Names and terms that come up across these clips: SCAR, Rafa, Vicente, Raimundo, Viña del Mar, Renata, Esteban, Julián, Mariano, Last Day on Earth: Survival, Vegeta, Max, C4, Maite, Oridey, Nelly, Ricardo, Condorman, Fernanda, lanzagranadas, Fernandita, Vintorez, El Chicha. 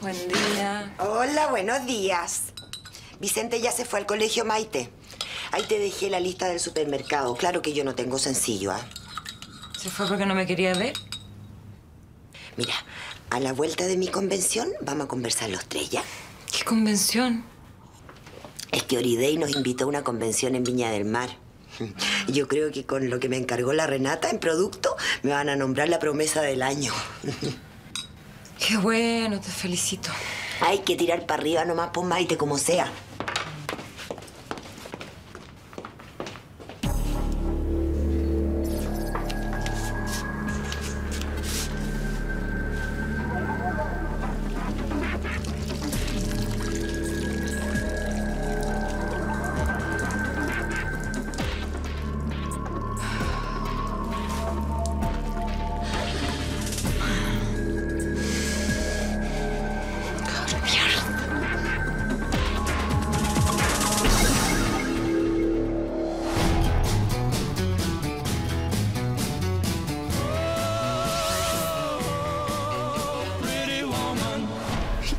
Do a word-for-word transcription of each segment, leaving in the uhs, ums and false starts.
Buen día. Hola, buenos días. Vicente ya se fue al colegio, Maite. Ahí te dejé la lista del supermercado. Claro que yo no tengo sencillo, ¿ah? ¿eh? ¿Se fue porque no me quería ver? Mira, a la vuelta de mi convención vamos a conversar los tres, ¿ya? ¿Qué convención? Es que Oridey nos invitó a una convención en Viña del Mar. Yo creo que con lo que me encargó la Renata en producto, me van a nombrar la promesa del año. Qué bueno, te felicito. Hay que tirar para arriba nomás, pon Maite, como sea.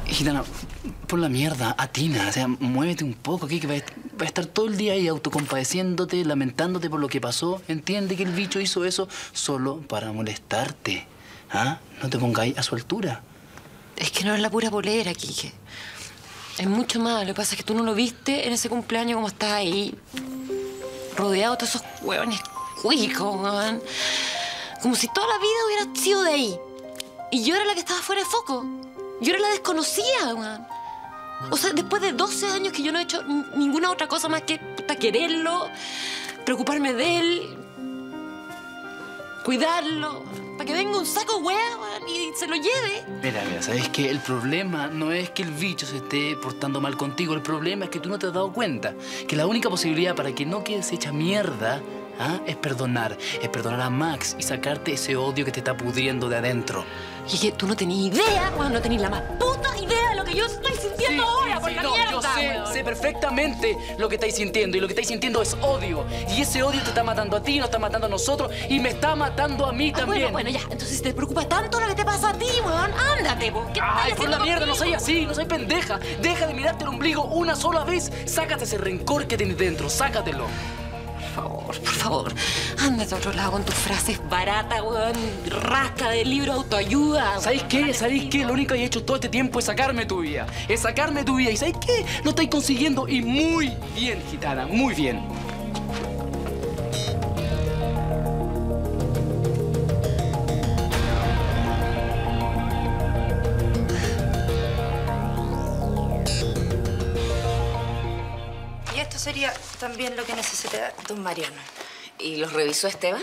Gitana, por la mierda, atina, o sea, muévete un poco aquí, que va a estar todo el día ahí autocompadeciéndote, lamentándote por lo que pasó. Entiende que el bicho hizo eso solo para molestarte, ¿ah? No te pongáis a su altura. Es que no es la pura bolera, Quique. Es mucho más, lo que pasa es que tú no lo viste en ese cumpleaños como estás ahí, rodeado de todos esos huevones cuicos, man. Como si toda la vida hubiera sido de ahí. Y yo era la que estaba fuera de foco. Yo era la desconocida, man. O sea, después de doce años que yo no he hecho ninguna otra cosa más que quererlo, preocuparme de él, cuidarlo, para que venga un saco hueá, man, y se lo lleve. Mira, mira, ¿sabes qué? El problema no es que el bicho se esté portando mal contigo. El problema es que tú no te has dado cuenta que la única posibilidad para que no quedes hecha mierda, ¿ah?, es perdonar. Es perdonar a Max y sacarte ese odio que te está pudriendo de adentro. Y que tú no tenías idea, weón, no tenías la más puta idea de lo que yo estoy sintiendo sí, ahora sí, por sí, la no, mierda, yo sé, weón. sé perfectamente lo que estáis sintiendo. Y lo que estáis sintiendo es odio. Y ese odio te está matando a ti, nos está matando a nosotros y me está matando a mí ah, también. Bueno, bueno, ya. Entonces, si te preocupa tanto lo que te pasa a ti, weón, ándate, weón. ¿Qué Ay, por la mierda, contigo? No soy así, no soy pendeja. Deja de mirarte el ombligo una sola vez. Sácate ese rencor que tienes dentro, sácatelo. Por favor, por favor, ándate a otro lado con tus frases baratas, weón, rasca de libro autoayuda. ¿Sabéis qué? ¿Sabéis qué? Lo único que he hecho todo este tiempo es sacarme tu vida. Es sacarme tu vida. ¿Y sabéis qué? Lo estáis consiguiendo y muy bien, Gitana, muy bien. Sería también lo que necesita don Mariano. ¿Y los revisó Esteban?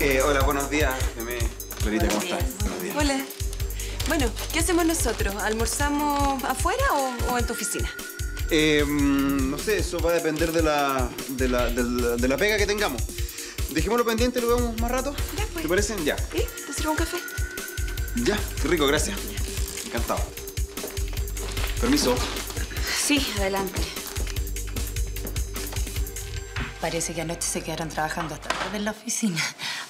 Eh, hola, buenos días. Deme, Florita, ¿cómo estás? Buenos días. Hola. Bueno, ¿qué hacemos nosotros? ¿Almorzamos afuera o, o en tu oficina? Eh, no sé, eso va a depender de la, de la, de la, de la pega que tengamos. Dejémoslo pendiente, lo vemos más rato. Ya, pues. ¿Te parecen? Ya. ¿Eh? ¿Te sirvo un café? Ya, qué rico, gracias. Encantado. Permiso. Sí, adelante. Parece que anoche se quedaron trabajando hasta tarde en la oficina.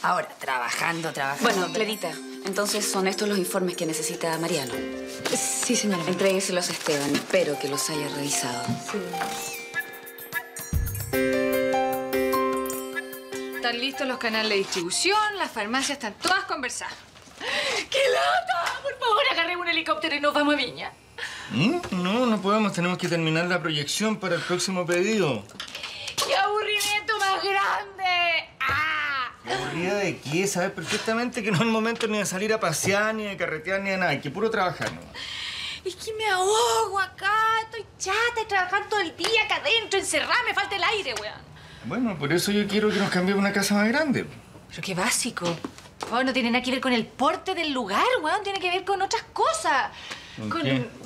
Ahora, trabajando, trabajando. Bueno, Clarita, entonces son estos los informes que necesita Mariano. Sí, señora. Entrégueselos a Esteban. Espero que los haya revisado. Sí. Están listos los canales de distribución, las farmacias están todas conversadas. ¡Qué lata! Por favor, agarremos un helicóptero y nos vamos a Viña. No, no podemos. Tenemos que terminar la proyección para el próximo pedido. ¡Qué aburrimiento más grande! ¡Ah! ¿Aburrida de qué? Sabes perfectamente que no es el momento ni de salir a pasear, ni de carretear, ni de nada. Hay que puro trabajar, ¿no? Es que me ahogo acá. Estoy chata de trabajar todo el día acá adentro, encerrada. Me falta el aire, weón. Bueno, por eso yo quiero que nos cambiemos una casa más grande. Pero qué básico. Oh, no tiene nada que ver con el porte del lugar, weón. Tiene que ver con otras cosas. Con,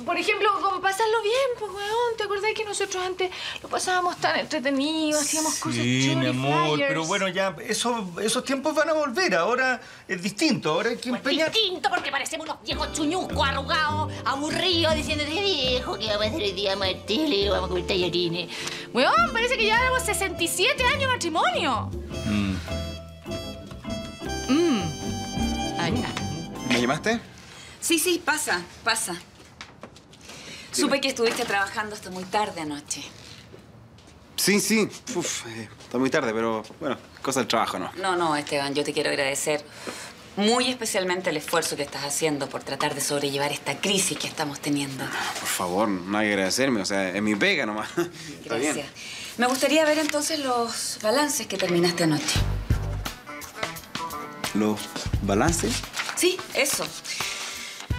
por ejemplo, con pasarlo bien, pues, weón. ¿Te acordás que nosotros antes lo pasábamos tan entretenido? Hacíamos sí, cosas chulas, mi amor, flyers. Pero bueno, ya eso, esos tiempos van a volver. Ahora es distinto, ahora hay que empeñar... Pues distinto porque parecemos unos viejos chuñucos, arrugados, aburridos, diciendo de viejo que vamos a hacer el día martele, vamos a comer tallarines. Weón, parece que ya llevamos sesenta y siete años de matrimonio. Mmm. Mmm. Ahí está. llamaste? Sí, sí, pasa, pasa. Dime. Supe que estuviste trabajando hasta muy tarde anoche. Sí, sí. Uf, eh, está muy tarde, pero bueno, cosa del trabajo, ¿no? No, no, Esteban, yo te quiero agradecer muy especialmente el esfuerzo que estás haciendo por tratar de sobrellevar esta crisis que estamos teniendo. Ah, por favor, no hay que agradecerme, o sea, es mi pega nomás. Gracias. Está bien. Me gustaría ver entonces los balances que terminaste anoche. ¿Los balances? Sí, eso.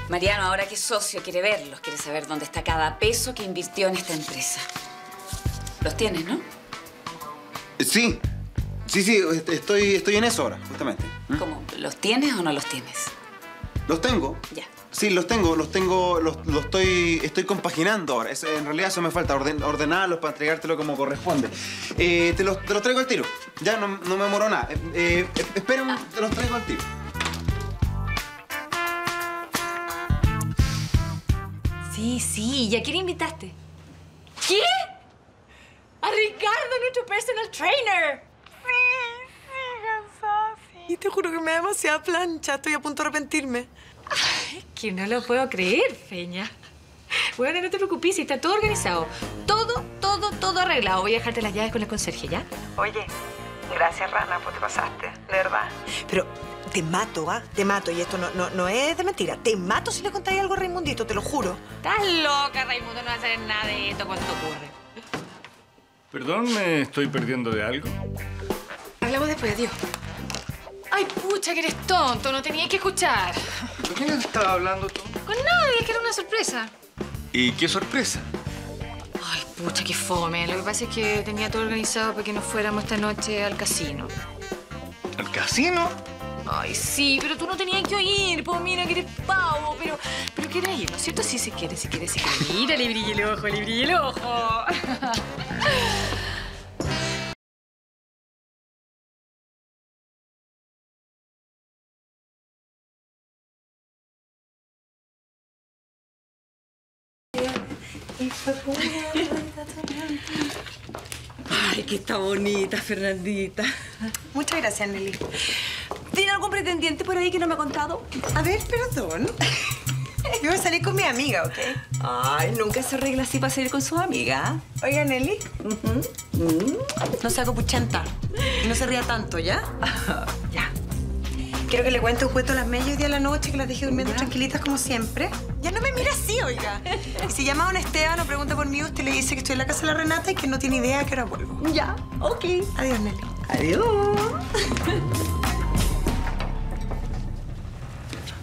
Mariano, ahora que es socio, quiere verlos, quiere saber dónde está cada peso que invirtió en esta empresa. Los tienes, ¿no? Sí. Sí, sí, estoy, estoy en eso ahora, justamente. ¿Mm? ¿Cómo? ¿Los tienes o no los tienes? Los tengo. Ya. Sí, los tengo, los tengo, los, los estoy, estoy compaginando ahora. Es, en realidad eso me falta, orden, ordenarlos para entregártelo como corresponde. Eh, te, los, te los traigo al tiro. Ya no, no me demoro nada. Eh, eh, espera, ah. Te los traigo al tiro. Sí, sí. ¿Y a quién invitaste? ¿Qué? ¡A Ricardo, nuestro personal trainer! Sí, sí, cansada, sí. Y te juro que me da demasiada plancha. Estoy a punto de arrepentirme. Ay, que no lo puedo creer, Feña. Bueno, no te preocupes, está todo organizado. Todo, todo, todo arreglado. Voy a dejarte las llaves con la conserje, ¿ya? Oye, gracias, Rana, porque pasaste. De verdad. Pero... te mato, ¿ah? ¿eh? Te mato. Y esto no, no, no es de mentira. Te mato si le contáis algo a Raimundito, te lo juro. Estás loca, Raimundo. No va a hacer nada de esto cuando te ocurre. Perdón, ¿me estoy perdiendo de algo? Hablamos después, adiós. Ay, pucha, que eres tonto. No tenías que escuchar. ¿Con quién estaba hablando tú? Con nadie. Es que era una sorpresa. ¿Y qué sorpresa? Ay, pucha, qué fome. Lo que pasa es que tenía todo organizado para que nos fuéramos esta noche al casino. ¿Al casino? Ay, sí, pero tú no tenías que oír, pues mira que eres pavo, pero... pero quieres ir, ¿no es cierto? Sí, se quiere, se quiere, se quiere. Mira, le brilla el ojo, le brilla el ojo. Ay, que está bonita, Fernandita. Muchas gracias, Nelly. ¿Tiene algún pretendiente por ahí que no me ha contado? A ver, perdón. Yo voy a salir con mi amiga, ¿ok? Ay, nunca se arregla así para salir con su amiga. Oiga, Nelly. Uh-huh. Mm. No se haga puchanta. Y no se ría tanto, ¿ya? Ya. Quiero que le cuente un cuento a las medias hoy día de la noche, que las dejé durmiendo tranquilitas como siempre. Ya no me mira así, oiga. Si llama a un Esteban o pregunta por mí, usted le dice que estoy en la casa de la Renata y que no tiene idea a qué hora vuelvo. Ya, ok. Adiós, Nelly. Adiós.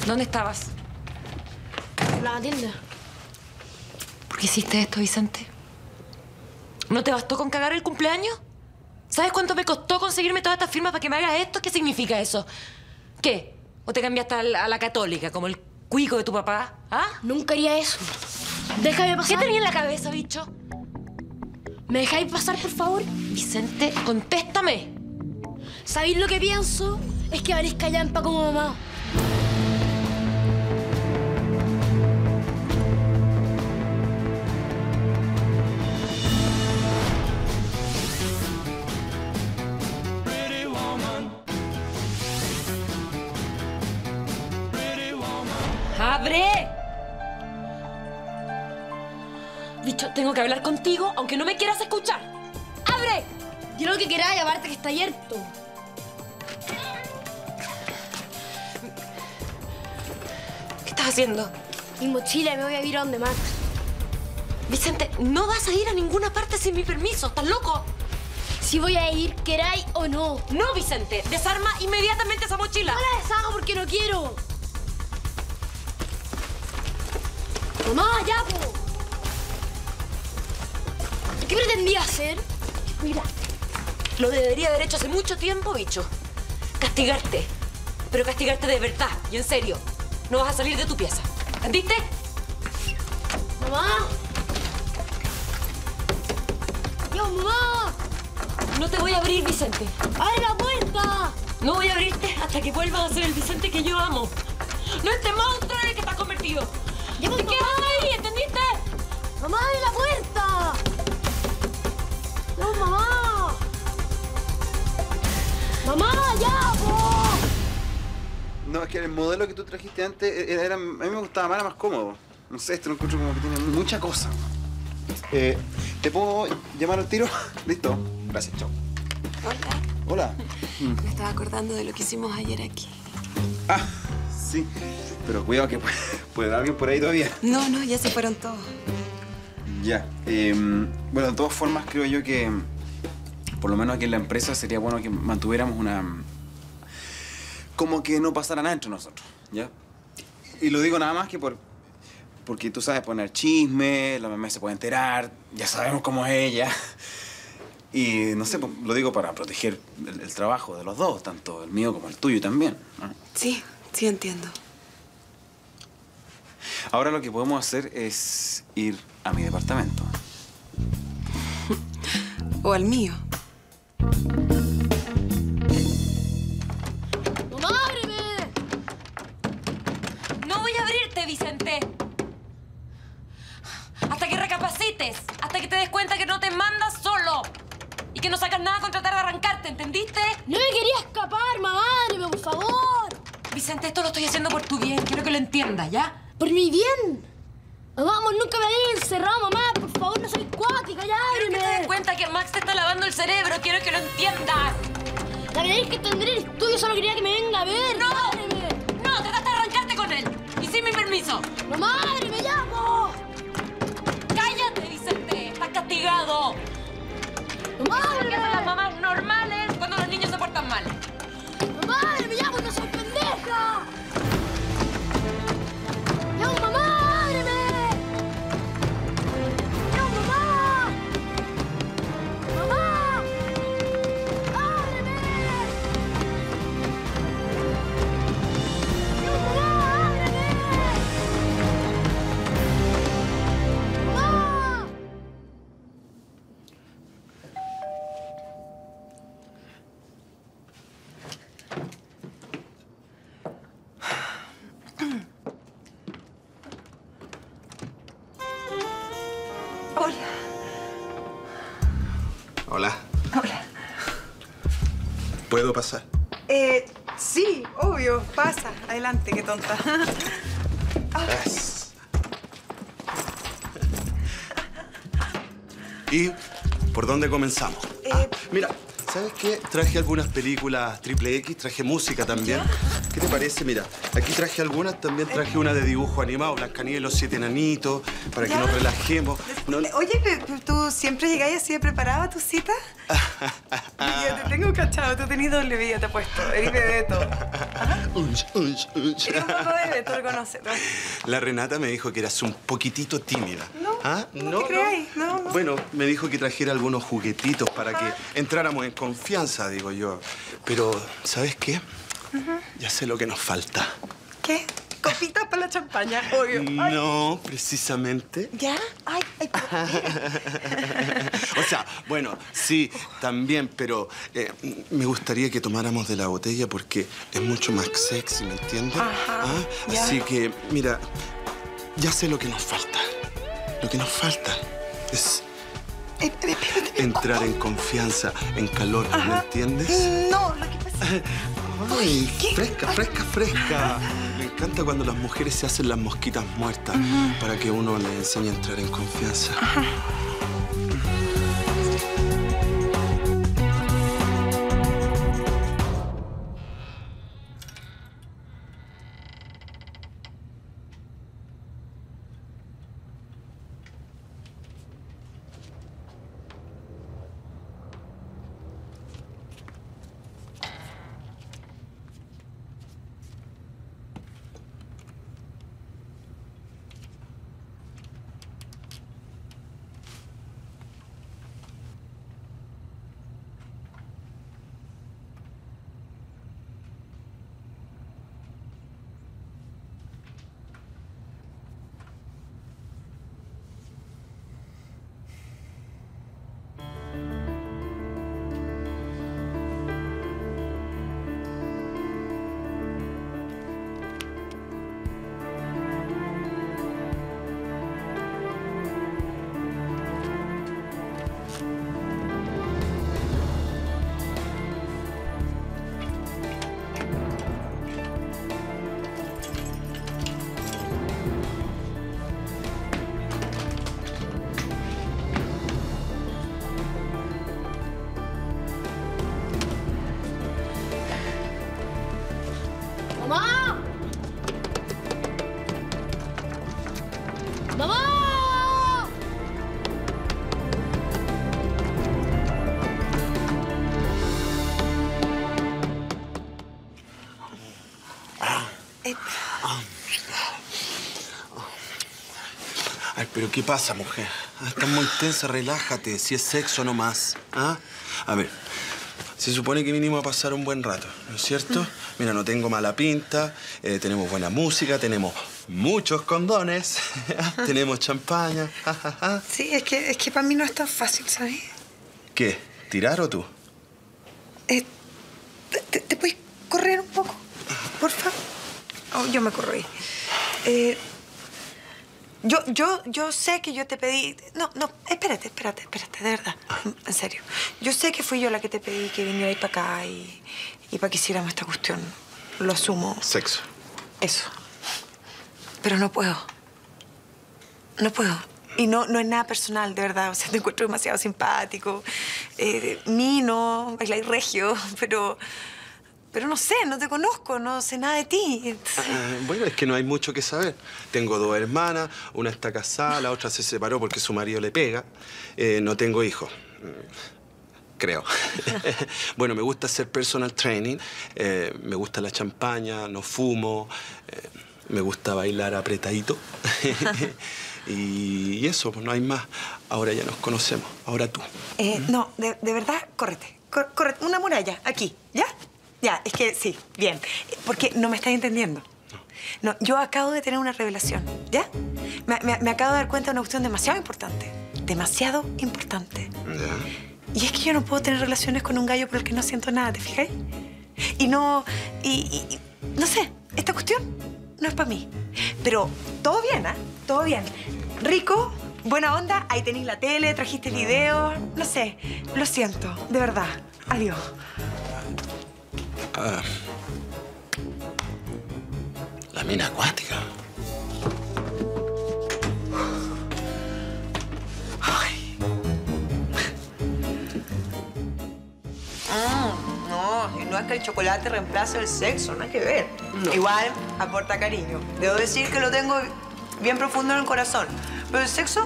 ¿Dónde estabas? En la tienda. ¿Por qué hiciste esto, Vicente? ¿No te bastó con cagar el cumpleaños? ¿Sabes cuánto me costó conseguirme todas estas firmas para que me hagas esto? ¿Qué significa eso? ¿Qué? ¿O te cambiaste a la, a la católica, como el cuico de tu papá? ¿Ah? Nunca haría eso. Déjame pasar. ¿Qué tenía en la cabeza, bicho? ¿Me dejáis pasar, por favor? Vicente, contéstame. ¿Sabéis lo que pienso? Es que valís callampa como mamá. Bicho, tengo que hablar contigo, aunque no me quieras escuchar. ¡Abre! Yo lo que queráis, llamarte que está abierto. ¿Qué estás haciendo? Mi mochila, me voy a ir a donde Max. Vicente, no vas a ir a ninguna parte sin mi permiso. ¿Estás loco? Si voy a ir, queráis o no. No, Vicente. Desarma inmediatamente esa mochila. No la deshago porque no quiero. ¡Mamá, ya, po! ¿Qué pretendía hacer? Mira, lo debería haber hecho hace mucho tiempo, bicho. Castigarte. Pero castigarte de verdad y en serio. No vas a salir de tu pieza. ¿Entendiste? ¡Mamá! ¡Dios, mamá! No te voy a abrir, Vicente. ¡Abre la puerta! No voy a abrirte hasta que vuelvas a ser el Vicente que yo amo. No este monstruo en el que estás convertido. ¡Te quedas ahí! ¿Entendiste? ¡Mamá, abre la puerta! ¡No, mamá! ¡Mamá, ya, po! No, es que el modelo que tú trajiste antes era, era, a mí me gustaba más, era más cómodo. No sé, este lo encuentro como que tiene mucha cosa. Eh, ¿Te puedo llamar al tiro? Listo. Gracias, chao. Hola. Hola. Me estaba acordando de lo que hicimos ayer aquí. Ah, sí. Pero cuidado que puede, puede haber alguien por ahí todavía. No, no, ya se fueron todos. Ya. Eh, bueno, de todas formas, creo yo que por lo menos aquí en la empresa sería bueno que mantuviéramos una... como que no pasara nada entre nosotros, ¿ya? Y lo digo nada más que por... porque tú sabes poner chisme, la mamá se puede enterar, ya sabemos cómo es ella. Y no sé, lo digo para proteger el, el trabajo de los dos, tanto el mío como el tuyo también, ¿no? Sí, sí entiendo. Ahora lo que podemos hacer es ir a mi departamento. O al mío. Vicente. Hasta que recapacites, hasta que te des cuenta que no te mandas solo y que no sacas nada con tratar de arrancarte, ¿entendiste? No me quería escapar, mamá, dáreme, por favor. Vicente, esto lo estoy haciendo por tu bien, quiero que lo entiendas, ¿ya? Por mi bien. Vamos, nunca me hayas encerrado, mamá, por favor, no soy cuática, ya. Quiero que te des cuenta que Max te está lavando el cerebro, quiero que lo entiendas. La verdad es que tendré el estudio, solo quería que me venga a ver. No, dáreme. No, trataste de arrancarte con él. ¡Sin mi permiso! ¡No, madre, me llamo! ¡Cállate, Vicente! ¡Estás castigado! ¡No, madre! ¿Qué hacen las mamás normales cuando los niños se portan mal? ¡No, madre, me llamo! ¡No soy pendeja! ¡Llamo, mamá! ¿Puedo pasar? Eh, sí, obvio. Pasa. Adelante, qué tonta. ¿Y por dónde comenzamos? Eh, ah, mira, ¿sabes qué? Traje algunas películas triple X, traje música también. ¿Ya? ¿Qué te parece? Mira, aquí traje algunas, también traje eh, una de dibujo animado, Blancanieves, Los Siete Enanitos, para ¿ya? que nos relajemos. No... Oye, ¿tú siempre llegáis así de preparada a tus citas? Yo te tengo cachado, tú tenés doble vida, te he puesto. Eres Bebeto. Unch, unch, unch. Eres un poco Bebeto, lo conoces, ¿no? La Renata me dijo que eras un poquitito tímida. No, ¿ah? no, no te creáis. No. No, no. Bueno, me dijo que trajera algunos juguetitos para ah. que entráramos en confianza, digo yo. Pero, ¿sabes qué? Uh-huh. Ya sé lo que nos falta. ¿Qué? Copitas para la champaña, obvio. Ay. No, precisamente. ¿Ya? Ay, ay, o sea, bueno, sí, también, pero eh, me gustaría que tomáramos de la botella porque es mucho más sexy, ¿me entiendes? Ajá, ¿ah? Así que, mira, ya sé lo que nos falta. Lo que nos falta es... Eh, entrar en confianza, en calor, ajá. ¿me entiendes? No, lo que pasa... Ay, ¿qué? Fresca, fresca, fresca. Me encanta cuando las mujeres se hacen las mosquitas muertas uh-huh. para que uno les enseñe a entrar en confianza. Ajá. ¡Mamá! ¡Mamá! Ay, pero ¿qué pasa, mujer? Estás muy tensa, relájate. Si es sexo, no más. ¿Ah? A ver, se supone que vinimos a pasar un buen rato, ¿no es cierto? Mira, no tengo mala pinta, eh, tenemos buena música, tenemos muchos condones, tenemos champaña. Sí, es que, es que para mí no es tan fácil, ¿sabes? ¿Qué? ¿Tirar o tú? Eh, ¿te, ¿Te puedes correr un poco? Por favor. Oh, yo me corrí. Eh... Yo, yo, yo sé que yo te pedí... No, no, espérate, espérate, espérate, de verdad. En serio. Yo sé que fui yo la que te pedí que viniera para acá y, y para que hiciéramos esta cuestión. Lo asumo. Sexo. Eso. Pero no puedo. No puedo. Y no, no es nada personal, de verdad. O sea, te encuentro demasiado simpático. Eh, mino, bailar regio, pero... Pero no sé, no te conozco, no sé nada de ti. Entonces... Uh, bueno, es que no hay mucho que saber. Tengo dos hermanas, una está casada, la otra se separó porque su marido le pega. Eh, no tengo hijos, creo. Bueno, me gusta hacer personal training, eh, me gusta la champaña, no fumo, eh, me gusta bailar apretadito. Y eso, pues no hay más. Ahora ya nos conocemos, ahora tú. Eh, ¿Mm? No, de, de verdad, córrete. Cor- córrete, una muralla, aquí, ¿ya? Ya, es que sí, bien. Porque no me estás entendiendo. No, yo acabo de tener una revelación, ¿ya? Me, me, me acabo de dar cuenta de una cuestión demasiado importante. Demasiado importante. Ya. Y es que yo no puedo tener relaciones con un gallo por el que no siento nada, ¿te fijáis? Y no... Y, y, y no sé, esta cuestión no es para mí. Pero todo bien, ¿ah? ¿eh? Todo bien. Rico, buena onda, ahí tenéis la tele, trajiste el video. No sé, lo siento, de verdad. Adiós. Ah, la mina acuática. Ay. Mm, no, y no es que el chocolate reemplace el sexo, no hay que ver. No. Igual aporta cariño. Debo decir que lo tengo bien profundo en el corazón. Pero el sexo,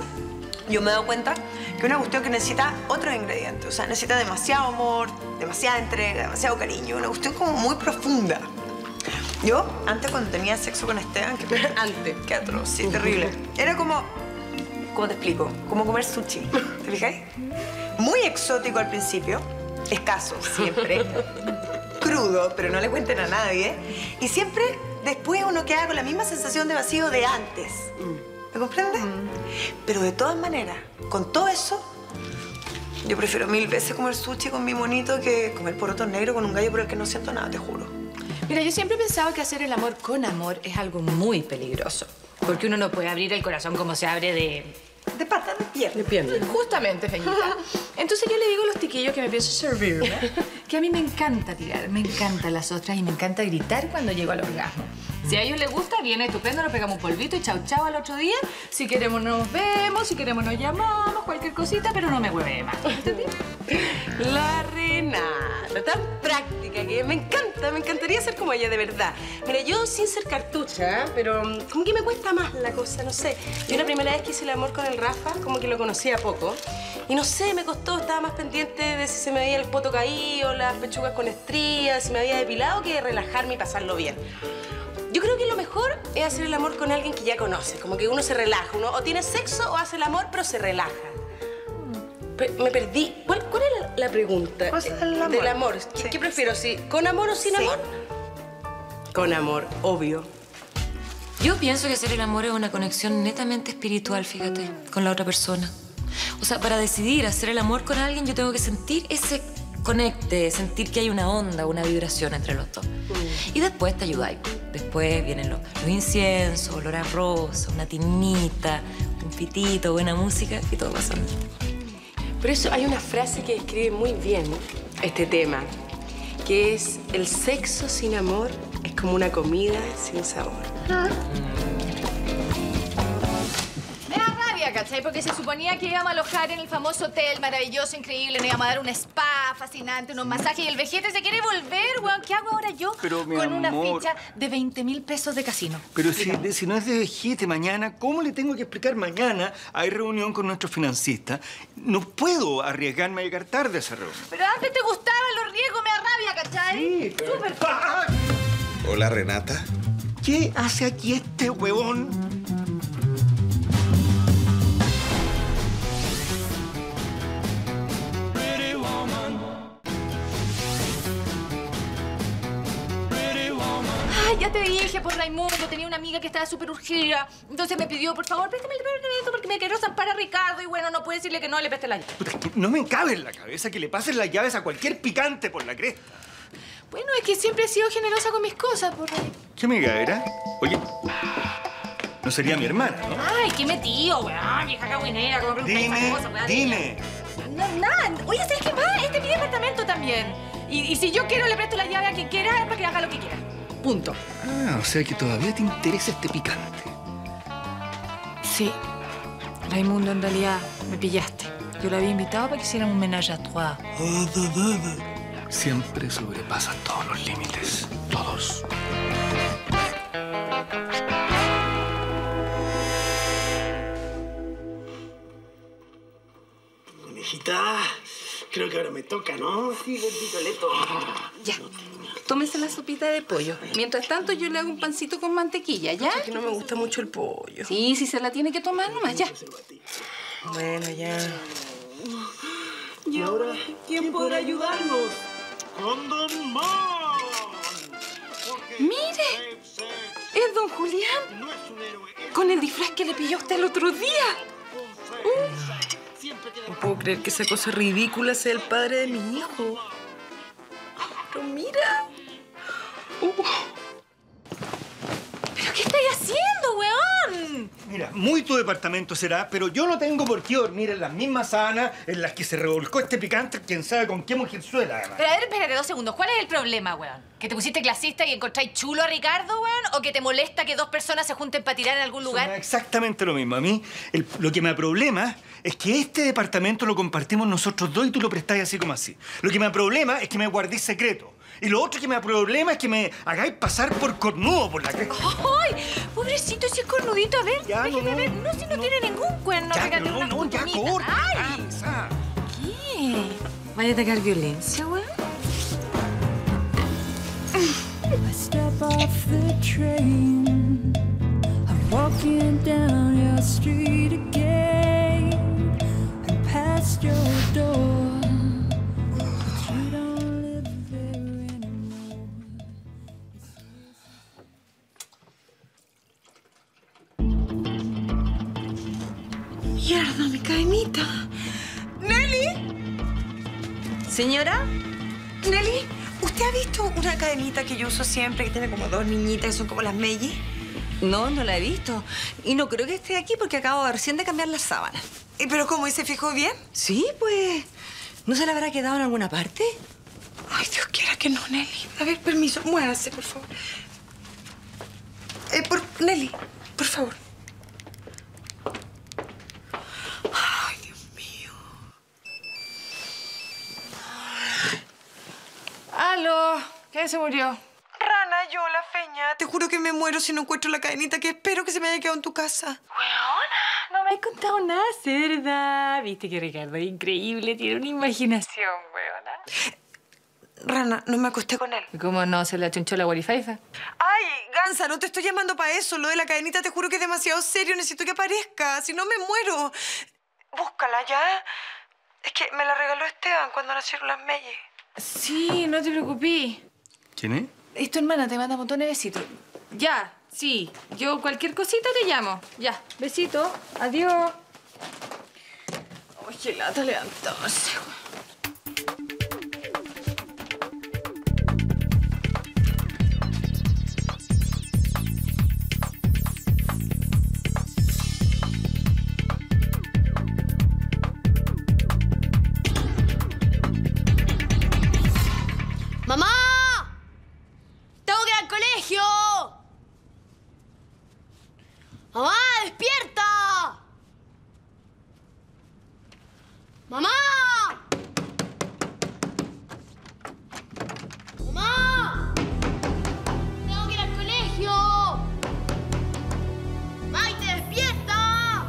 yo me he dado cuenta que es una cuestión que necesita otros ingredientes. O sea, necesita demasiado amor, demasiada entrega, demasiado cariño. Una cuestión como muy profunda. Yo, antes cuando tenía sexo con Esteban, que antes, qué atroz, sí, terrible. Era como, ¿cómo te explico? Como comer sushi, ¿te fijáis? Muy exótico al principio, escaso siempre, crudo, pero no le cuenten a nadie. Y siempre después uno queda con la misma sensación de vacío de antes. ¿Me comprendes? Mm. Pero de todas maneras, con todo eso, yo prefiero mil veces comer sushi con mi monito que comer poroto negro con un gallo por el que no siento nada, te juro. Mira, yo siempre he pensado que hacer el amor con amor es algo muy peligroso. Porque uno no puede abrir el corazón como se abre de... De pata, de pierna. De pierna. Justamente, Feñita. Entonces yo le digo a los tiquillos que me pienso servir, ¿no? Que a mí me encanta tirar, me encantan las ostras y me encanta gritar cuando llego al orgasmo. Si a ellos les gusta, viene estupendo, nos pegamos un polvito y chau chau al otro día. Si queremos nos vemos, si queremos nos llamamos, cualquier cosita, pero no me hueve más. ¿Entendí? La Renata, tan práctica que me encanta, me encantaría ser como ella, de verdad. Mira, yo sin ser cartucha, pero como que me cuesta más la cosa, no sé. Yo la primera vez que hice el amor con el Rafa, como que lo conocía poco. Y no sé, me costó, estaba más pendiente de si se me veía el poto caído, las pechugas con estrías, si me había depilado, que de relajarme y pasarlo bien. Yo creo que lo mejor es hacer el amor con alguien que ya conoce, como que uno se relaja, uno o tiene sexo o hace el amor, pero se relaja. Me perdí. ¿Cuál, cuál es la pregunta? O sea, el amor. Del amor. ¿Qué, sí. ¿Qué prefiero? ¿Si con amor o sin sí. amor? Con amor, obvio. Yo pienso que hacer el amor es una conexión netamente espiritual, fíjate, con la otra persona. O sea, para decidir hacer el amor con alguien, yo tengo que sentir ese conecte, sentir que hay una onda, una vibración entre los dos. Mm. Y después te ayudáis. Después vienen los, los inciensos, olor a rosa, una tinita, un pitito, buena música y todo pasa. Por eso hay una frase que describe muy bien este tema, que es: el sexo sin amor es como una comida sin sabor. Me da rabia, ¿cachai? Porque se suponía que íbamos a alojar en el famoso hotel maravilloso, increíble. Nos íbamos a dar un spa fascinante, unos masajes. Y el Vegeta se quiere volver, weón. ¿Qué hago ahora yo pero, con amor, una ficha de veinte mil pesos de casino? Pero si, si no es de Vegeta mañana, ¿cómo le tengo que explicar? Mañana hay reunión con nuestros financistas. No puedo arriesgarme a llegar tarde a esa reunión. Pero antes te gustaban los riesgos, me da rabia, ¿cachai? Sí, pero... Súper. ¡Ah! Hola, Renata. ¿Qué hace aquí este huevón? Ay, ya te dije, por Raimundo, tenía una amiga que estaba súper urgida. Entonces me pidió, por favor, préstame el perrito porque me quiero zampar a Ricardo. Y bueno, no puedo decirle que no le preste la llave. Puta, es que no me cabe en la cabeza que le pases las llaves a cualquier picante por la cresta. Bueno, es que siempre he sido generosa con mis cosas, por ahí. ¿Qué amiga era? Oye, no sería mi hermana, ¿no? Ay, qué metido, weón, vieja cagüinera, como preguntáis esas cosas, weón. Dime, dime. No, nada. Oye, ¿sabes qué más? Este es mi departamento también. Y, y si yo quiero, le presto la llave a quien quiera para que haga lo que quiera. Punto. Ah, o sea que todavía te interesa este picante. Sí. Raimundo, en realidad, me pillaste. Yo lo había invitado para que hicieran un ménage à trois. Siempre sobrepasa todos los límites. Todos. Mijita, creo que ahora me toca, ¿no? Sí, gordito, le toca. Ya. Tómese la sopita de pollo. Mientras tanto, yo le hago un pancito con mantequilla, ¿ya? Es que no me gusta mucho el pollo. Sí, sí, se la tiene que tomar nomás, ya. Bueno, ya. ¿Y ahora quién podrá ayudarnos? ¡Condorman! ¡Mire! ¡Es don Julián! No es un héroe, es con el disfraz que le pilló usted el otro día. Uh. No puedo creer que esa cosa ridícula sea el padre de mi hijo. ¡Pero mira! Uh. ¿Pero qué estáis haciendo, weón? Mira, muy tu departamento será, pero yo no tengo por qué dormir en las mismas sábanas en las que se revolcó este picante, quién sabe con qué mujerzuela, además. Pero a ver, espérate dos segundos. ¿Cuál es el problema, weón? ¿Que te pusiste clasista y encontráis chulo a Ricardo, weón? ¿O que te molesta que dos personas se junten para tirar en algún lugar? Suena exactamente lo mismo. A mí el, lo que me aproblema es que este departamento lo compartimos nosotros dos y tú lo prestáis así como así. Lo que me aproblema es que me guardéis secreto. Y lo otro que me da problema es que me hagáis pasar por cornudo por la cresta. ¡Ay! Pobrecito, si es cornudito. A ver, ya, déjeme no, ver. No, si no, no tiene ningún cuerno. Ya, no, una no, ya, corta. ¡Ay! Ah, ¿qué? ¿Vaya a atacar violencia, weón? ¡Mierda, mi cadenita! ¡Nelly! ¿Señora? Nelly, ¿usted ha visto una cadenita que yo uso siempre, que tiene como dos niñitas que son como las Melly? No, no la he visto. Y no creo que esté aquí porque acabo recién de cambiar las sábanas. ¿Y pero cómo? ¿Y se fijó bien? Sí, pues... ¿No se la habrá quedado en alguna parte? Ay, Dios quiera que no, Nelly. A ver, permiso, muévase, por favor. Eh, por... Nelly, por favor. ¡Aló! ¿Quién se murió? Rana, yo, la feña. Te juro que me muero si no encuentro la cadenita que espero que se me haya quedado en tu casa. ¡Weona! No me has contado nada, cerda. Viste que Ricardo es increíble, tiene una imaginación, weona. Rana, no me acosté con él. ¿Cómo no? ¿Se le achunchó la guarifaifa? ¡Ay, Gansa! No te estoy llamando para eso. Lo de la cadenita te juro que es demasiado serio. Necesito que aparezca. Si no, me muero. Búscala, ¿ya? Es que me la regaló Esteban cuando nacieron las Meyes. Sí, no te preocupes. ¿Quién es? Es tu hermana, te manda un montón de besitos. Ya, sí. Yo cualquier cosita te llamo. Ya, besito. Adiós. Uy, qué lata levantarse. ¡Mamá, despierta! ¡Mamá! ¡Mamá! ¡Tengo que ir al colegio! ¡Maite, despierta!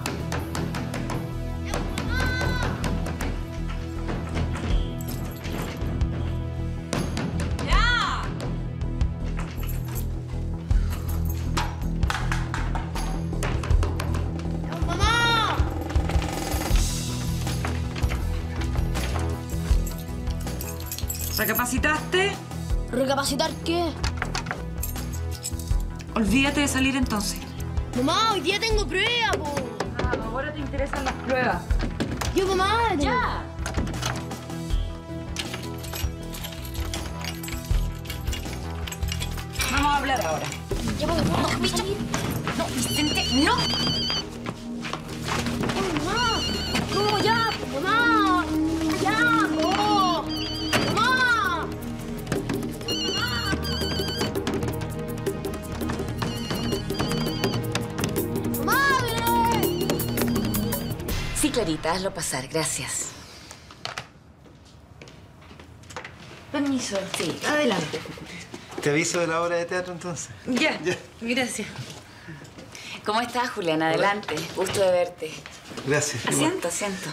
¡Mamá! ¡Ya! ¡Mamá! ¿Recapacitaste? ¿Recapacitar qué? Olvídate de salir entonces. Mamá, hoy día tengo prueba, po. Ah, ahora te interesan las pruebas. Yo, mamá, ya. Vamos a hablar ahora. Ya, porque no, no, bicho. No, Vicente, no. Oh, mamá, ¿cómo ya? Mamá, ya, po. Mamá. ¡Madre! Sí, Clarita, hazlo pasar, gracias. Permiso. Sí, adelante. Te aviso de la obra de teatro entonces. Ya, Ya. gracias. ¿Cómo estás, Julián? Adelante. Gusto de verte. Gracias. Asiento, asiento.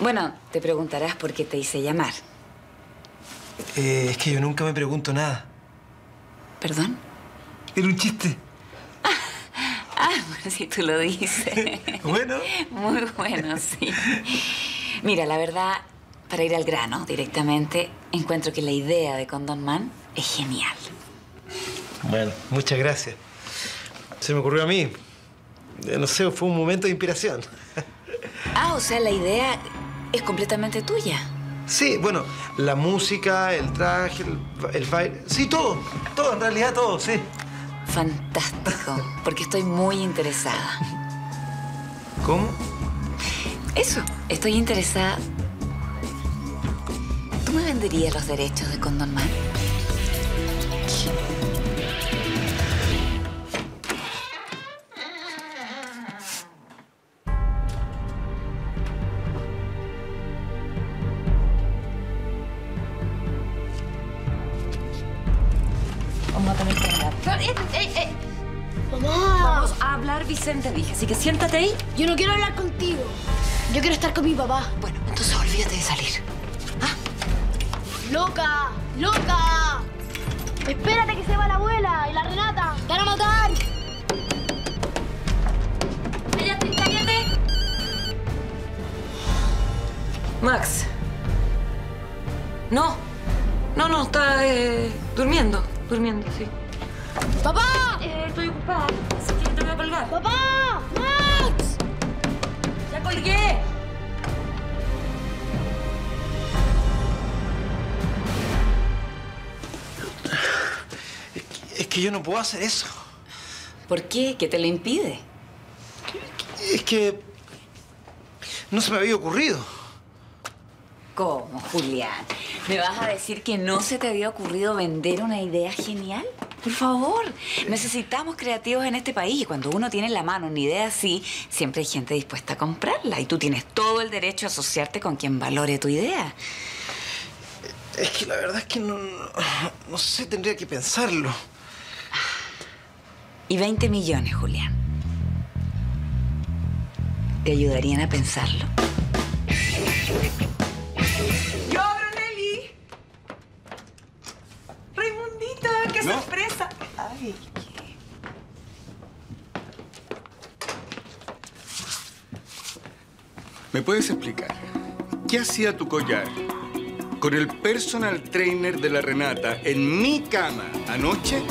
Bueno, te preguntarás por qué te hice llamar. Eh, es que yo nunca me pregunto nada. ¿Perdón? Era un chiste. Ah, bueno, si tú lo dices. Bueno. Muy bueno, sí. Mira, la verdad, para ir al grano directamente, encuentro que la idea de Condorman es genial. Bueno, muchas gracias. Se me ocurrió a mí. Eh, No sé, fue un momento de inspiración. Ah, o sea, la idea es completamente tuya. Sí, bueno, la música, el traje, el, ba- el baile... Sí, todo. Todo, en realidad todo, sí. Fantástico, porque estoy muy interesada. ¿Cómo? Eso, estoy interesada. ¿Tú me venderías los derechos de Condorman? Vamos a tener que hablar. Pero, eh, eh, eh. Mamá, Vamos a hablar, Vicente, dije. Así que siéntate ahí. yo no quiero hablar contigo. Yo quiero estar con mi papá. Bueno, entonces olvídate de salir. ¡Loca! ¡Loca! Espérate que se va la abuela y la Renata. ¡Te van a matar! ¡Cállate, cállate! Max. No. No, no, está eh, durmiendo. Durmiendo, sí. ¡Papá! Eh, estoy ocupada. Así que te voy a colgar. ¡Papá! ¡Max! ¡Ya colgué! Es que yo no puedo hacer eso. ¿Por qué? ¿Qué te lo impide? Es que... No se me había ocurrido. ¿Cómo, Julián? ¿Me vas a decir que no se te había ocurrido vender una idea genial? Por favor, necesitamos creativos en este país. Y cuando uno tiene en la mano una idea así, siempre hay gente dispuesta a comprarla. Y tú tienes todo el derecho a asociarte con quien valore tu idea. Es que la verdad es que no... No sé, tendría que pensarlo. Y veinte millones, Julián. Te ayudarían a pensarlo. ¡Yo abro, Nelly! ¡Raimundita, qué ¿No? sorpresa! Ay, qué... ¿Me puedes explicar qué hacía tu collar con el personal trainer de la Renata en mi cama anoche?